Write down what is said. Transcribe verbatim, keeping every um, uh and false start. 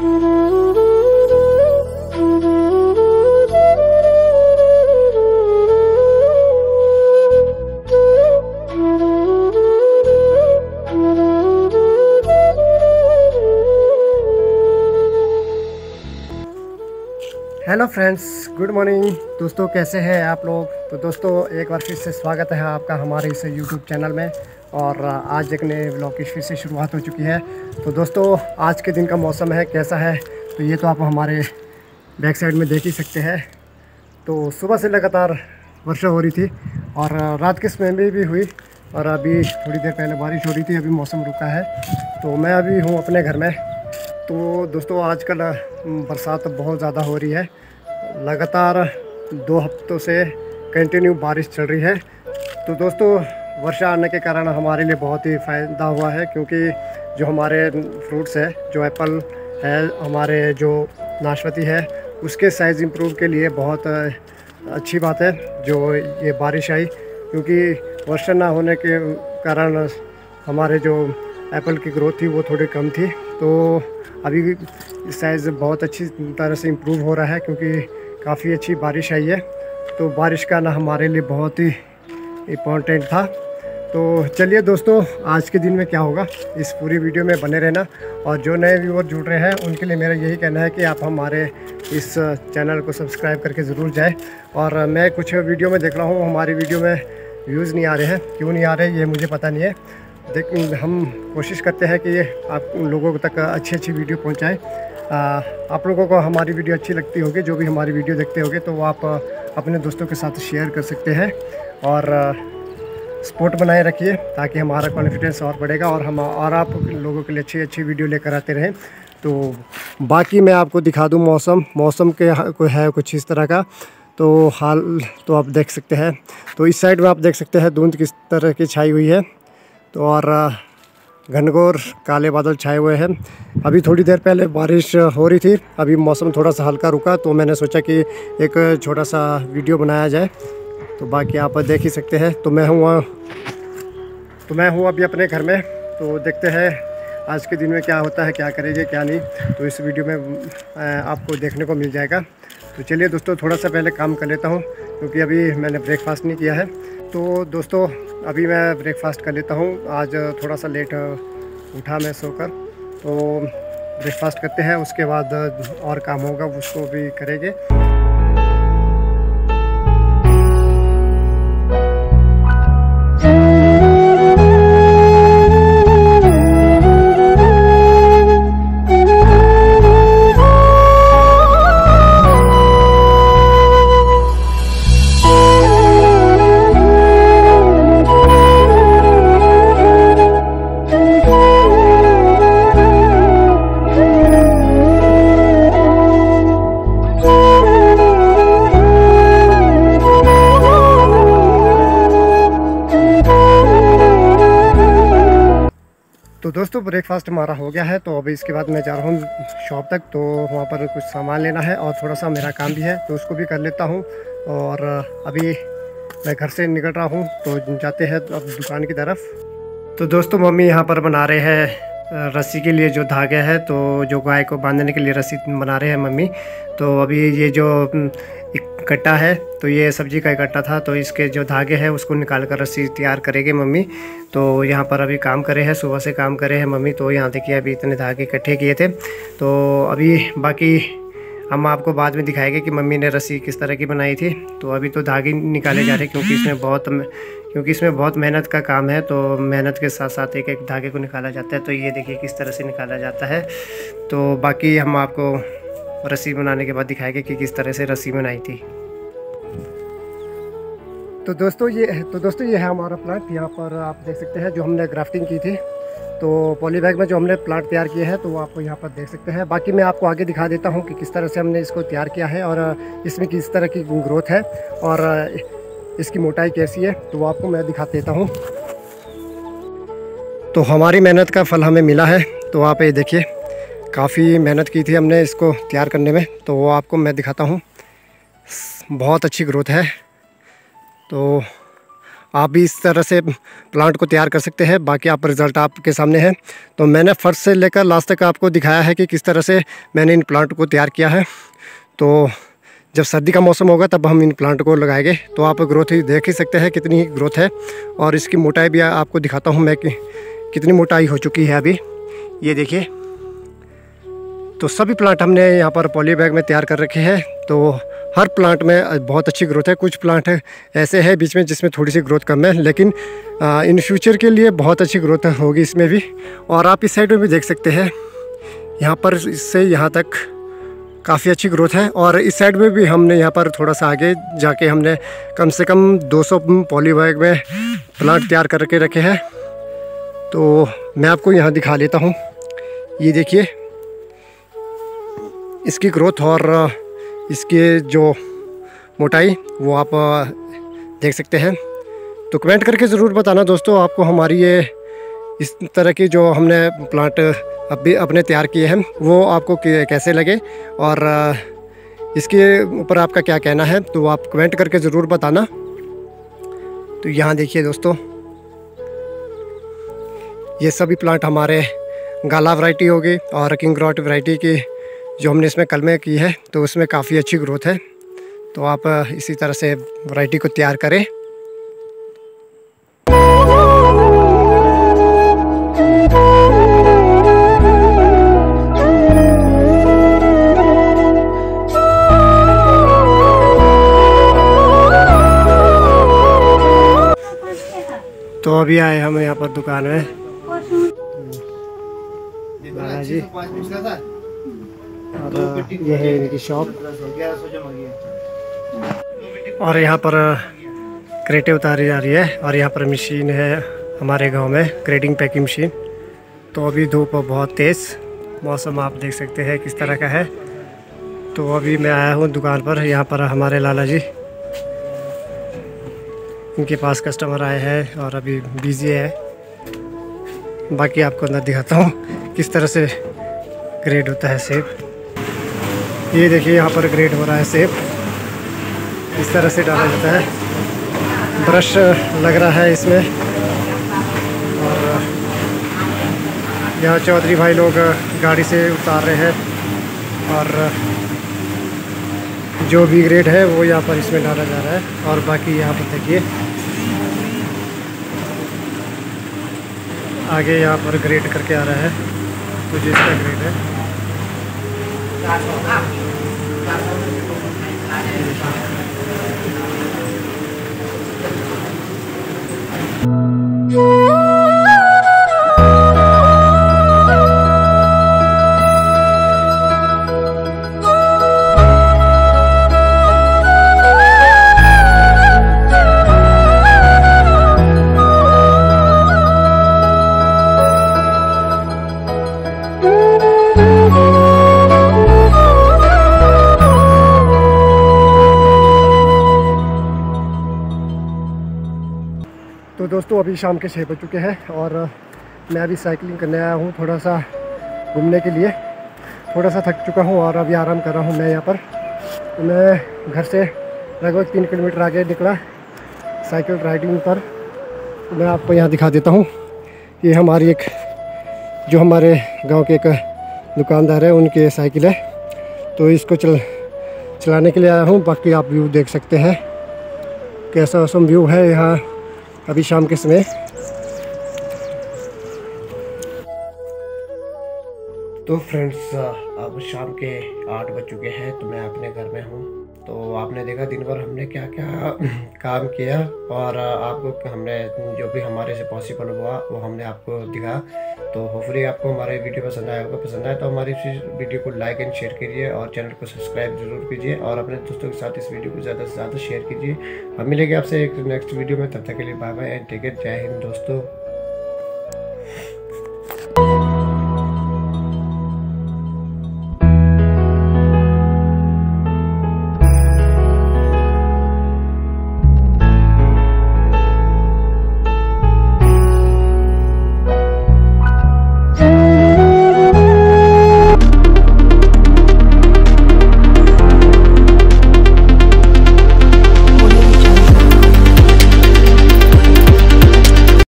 Hello friends, good morning दोस्तों, कैसे हैं आप लोग। तो दोस्तों एक बार फिर से स्वागत है आपका हमारे इस यूट्यूब चैनल में। और आज एक नए व्लॉग की फिर से शुरुआत हो चुकी है। तो दोस्तों आज के दिन का मौसम है कैसा है, तो ये तो आप हमारे बैक साइड में देख ही सकते हैं। तो सुबह से लगातार वर्षा हो रही थी और रात के समय में भी हुई, और अभी थोड़ी देर पहले बारिश हो रही थी, अभी मौसम रुका है। तो मैं अभी हूँ अपने घर में। तो दोस्तों आजकल बरसात बहुत ज़्यादा हो रही है, लगातार दो हफ्तों से कंटिन्यू बारिश चल रही है। तो दोस्तों वर्षा आने के कारण हमारे लिए बहुत ही फ़ायदा हुआ है, क्योंकि जो हमारे फ्रूट्स है, जो एप्पल है, हमारे जो नाशपाती है, उसके साइज़ इम्प्रूव के लिए बहुत अच्छी बात है जो ये बारिश आई। क्योंकि वर्षा ना होने के कारण हमारे जो एप्पल की ग्रोथ थी वो थोड़ी कम थी। तो अभी साइज़ बहुत अच्छी तरह से इम्प्रूव हो रहा है, क्योंकि काफ़ी अच्छी बारिश आई है। तो बारिश का ना हमारे लिए बहुत ही इम्पोर्टेंट था। तो चलिए दोस्तों आज के दिन में क्या होगा, इस पूरी वीडियो में बने रहना। और जो नए व्यूअर जुड़ रहे हैं उनके लिए मेरा यही कहना है कि आप हमारे इस चैनल को सब्सक्राइब करके ज़रूर जाएँ। और मैं कुछ वीडियो में देख रहा हूँ हमारी वीडियो में व्यूज़ नहीं आ रहे हैं, क्यों नहीं आ रहे ये मुझे पता नहीं है। देख हम कोशिश करते हैं कि ये आप लोगों तक अच्छी अच्छी वीडियो पहुंचाएं। आप लोगों को हमारी वीडियो अच्छी लगती होगी, जो भी हमारी वीडियो देखते होंगे, तो वो आप अपने दोस्तों के साथ शेयर कर सकते हैं। और सपोर्ट बनाए रखिए ताकि हमारा कॉन्फिडेंस और बढ़ेगा और हम और आप लोगों के लिए अच्छी अच्छी वीडियो लेकर आते रहें। तो बाकी मैं आपको दिखा दूँ मौसम, मौसम के है कुछ इस तरह का। तो हाल तो आप देख सकते हैं। तो इस साइड में आप देख सकते हैं धुंध किस तरह की छाई हुई है, तो और घनघोर काले बादल छाए हुए हैं। अभी थोड़ी देर पहले बारिश हो रही थी, अभी मौसम थोड़ा सा हल्का रुका, तो मैंने सोचा कि एक छोटा सा वीडियो बनाया जाए। तो बाकी आप देख ही सकते हैं। तो मैं हूँ तो मैं हूँ अभी अपने घर में। तो देखते हैं आज के दिन में क्या होता है, क्या करेंगे क्या नहीं, तो इस वीडियो में आपको देखने को मिल जाएगा। तो चलिए दोस्तों थोड़ा सा पहले काम कर लेता हूँ, क्योंकि अभी मैंने ब्रेकफास्ट नहीं किया है। तो दोस्तों अभी मैं ब्रेकफास्ट कर लेता हूँ। आज थोड़ा सा लेट उठा मैं सोकर, तो ब्रेकफास्ट करते हैं, उसके बाद और काम होगा उसको भी करेंगे। तो दोस्तों ब्रेकफास्ट हमारा हो गया है, तो अभी इसके बाद मैं जा रहा हूँ शॉप तक। तो वहाँ पर कुछ सामान लेना है और थोड़ा सा मेरा काम भी है, तो उसको भी कर लेता हूँ। और अभी मैं घर से निकल रहा हूँ, तो जाते हैं अब दुकान की तरफ। तो दोस्तों मम्मी यहाँ पर बना रहे हैं रस्सी के लिए जो धागे हैं, तो जो गाय को बांधने के लिए रस्सी बना रहे हैं मम्मी। तो अभी ये जो इकट्ठा है, तो ये सब्जी का इकट्ठा था, तो इसके जो धागे हैं उसको निकाल कर रस्सी तैयार करेंगे मम्मी। तो यहाँ पर अभी काम करे हैं, सुबह से काम करे हैं मम्मी। तो यहाँ देखिए अभी इतने धागे इकट्ठे किए थे। तो अभी बाकी हम आपको बाद में दिखाएंगे कि मम्मी ने रस्सी किस तरह की बनाई थी। तो अभी तो धागे निकाले जा रहे हैं, क्योंकि इसमें बहुत क्योंकि इसमें बहुत मेहनत का काम है। तो मेहनत के साथ साथ एक एक धागे को निकाला जाता है। तो ये देखिए किस तरह से निकाला जाता है। तो बाकी हम आपको रस्सी बनाने के बाद दिखाएंगे कि किस तरह से रस्सी बनाई थी। तो दोस्तों ये तो दोस्तों ये है हमारा प्लांट। यहाँ पर आप देख सकते हैं जो हमने ग्राफ्टिंग की थी, तो पॉलीबैग में जो हमने प्लांट तैयार किया है, तो वो आपको यहाँ पर देख सकते हैं। बाकी मैं आपको आगे दिखा देता हूँ कि किस तरह से हमने इसको तैयार किया है और इसमें किस तरह की ग्रोथ है और इसकी मोटाई कैसी है, तो वो आपको मैं दिखा देता हूँ। तो हमारी मेहनत का फल हमें मिला है। तो आप ये देखिए काफ़ी मेहनत की थी हमने इसको तैयार करने में, तो वो आपको मैं दिखाता हूँ। बहुत अच्छी ग्रोथ है। तो आप भी इस तरह से प्लांट को तैयार कर सकते हैं। बाकी आप रिज़ल्ट आपके सामने है। तो मैंने फर्स्ट से लेकर लास्ट तक आपको दिखाया है कि किस तरह से मैंने इन प्लांट को तैयार किया है। तो जब सर्दी का मौसम होगा तब हम इन प्लांट को लगाएंगे। तो आप ग्रोथ ही देख ही सकते हैं कितनी ग्रोथ है, और इसकी मोटाई भी आपको दिखाता हूँ मैं कि कितनी मोटाई हो चुकी है अभी, ये देखिए। तो सभी प्लांट हमने यहाँ पर पॉली बैग में तैयार कर रखे हैं। तो हर प्लांट में बहुत अच्छी ग्रोथ है। कुछ प्लांट ऐसे हैं बीच में जिसमें थोड़ी सी ग्रोथ कम है, लेकिन इन फ्यूचर के लिए बहुत अच्छी ग्रोथ होगी इसमें भी। और आप इस साइड में भी देख सकते हैं, यहाँ पर इससे यहाँ तक काफ़ी अच्छी ग्रोथ है। और इस साइड में भी हमने यहाँ पर थोड़ा सा आगे जाके हमने कम से कम दो सौ पॉली बैग में प्लांट तैयार करके रखे हैं। तो मैं आपको यहाँ दिखा लेता हूँ, ये देखिए इसकी ग्रोथ और इसके जो मोटाई वो आप देख सकते हैं। तो कमेंट करके ज़रूर बताना दोस्तों, आपको हमारी ये इस तरह की जो हमने प्लांट अभी अपने तैयार किए हैं वो आपको कैसे लगे, और इसके ऊपर आपका क्या कहना है तो आप कमेंट करके ज़रूर बताना। तो यहाँ देखिए दोस्तों, ये सभी प्लांट हमारे गाला वैरायटी होगी और किंग रॉट वैरायटी की जो हमने इसमें कलमें की है, तो उसमें काफ़ी अच्छी ग्रोथ है। तो आप इसी तरह से वैरायटी को तैयार करें। तो अभी आए हम यहाँ पर दुकान में, बालाजी ये है इनकी शॉप। और यहाँ पर क्रेटें उतारी जा रही है, और यहाँ पर मशीन है हमारे गांव में, ग्रेडिंग पैकिंग मशीन। तो अभी धूप बहुत तेज़, मौसम आप देख सकते हैं किस तरह का है। तो अभी मैं आया हूँ दुकान पर, यहाँ पर हमारे लाला जी, इनके पास कस्टमर आए हैं और अभी बिजी है। बाकी आपको अंदर दिखाता हूँ किस तरह से ग्रेड होता है सेब। ये देखिए यहाँ पर ग्रेड हो रहा है सेब, इस तरह से डाला जाता है। ब्रश लग रहा है इसमें, और यहाँ चौधरी भाई लोग गाड़ी से उतार रहे हैं, और जो भी ग्रेड है वो यहाँ पर इसमें डाला जा रहा है। और बाकी यहाँ पर देखिए आगे यहाँ पर ग्रेड करके आ रहा है, तो जिसका ग्रेड है। तो दोस्तों अभी शाम के छः बज चुके हैं, और मैं अभी साइकिलिंग करने आया हूँ थोड़ा सा घूमने के लिए। थोड़ा सा थक चुका हूँ और अभी आराम कर रहा हूँ मैं यहाँ पर। तो मैं घर से लगभग तीन किलोमीटर आगे निकला साइकिल राइडिंग पर। मैं आपको यहाँ दिखा देता हूँ, ये हमारी एक जो हमारे गांव के एक दुकानदार है उनकी साइकिल है, तो इसको चल चलाने के लिए आया हूँ। बाकी आप व्यू देख सकते हैं कैसा औसम व्यू है यहाँ अभी शाम के समय। तो फ्रेंड्स अब शाम के आठ बज चुके हैं, तो मैं अपने घर में हूँ। तो आपने देखा दिन भर हमने क्या क्या काम किया, और आपको हमने जो भी हमारे से पॉसिबल हुआ वो हमने आपको दिखा। तो होपफुली आपको हमारे वीडियो पसंद आया होगा। पसंद आए तो हमारी वीडियो को लाइक एंड शेयर कीजिए, और चैनल को सब्सक्राइब जरूर कीजिए, और अपने दोस्तों के साथ इस वीडियो को ज़्यादा से ज़्यादा शेयर कीजिए। हम मिलेंगे आपसे एक नेक्स्ट वीडियो में, तब तक के लिए bye bye and take care. जय हिंद दोस्तों।